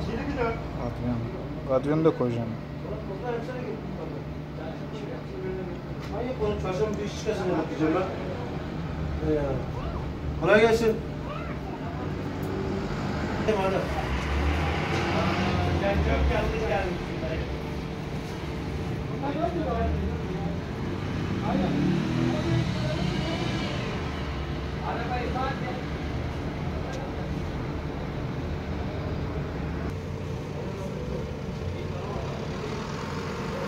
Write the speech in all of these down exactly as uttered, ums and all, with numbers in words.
Adrian. Adrian'ı da koyacağım. Hayır, onu çarşamba bir iş çıkasın bakacağım ben. Kolay gelsin. Emanet. Ben çok yanlış geldim. Aynen. Arabayı zaten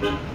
Thank you.